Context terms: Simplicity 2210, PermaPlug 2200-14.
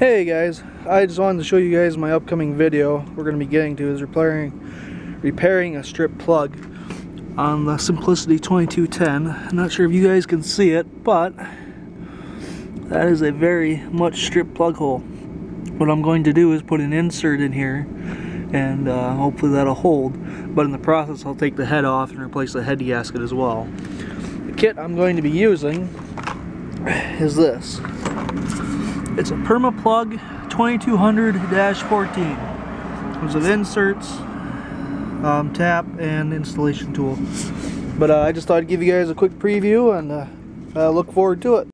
Hey guys, I just wanted to show you guys my upcoming video we're going to be getting to is repairing a strip plug on the Simplicity 2210. I'm not sure if you guys can see it, but that is a very much strip plug hole. What I'm going to do is put an insert in here and hopefully that'll hold, but in the process I'll take the head off and replace the head gasket as well. The kit I'm going to be using is this. It's a PermaPlug 2200-14. It was with inserts, tap, and installation tool. But I just thought I'd give you guys a quick preview and look forward to it.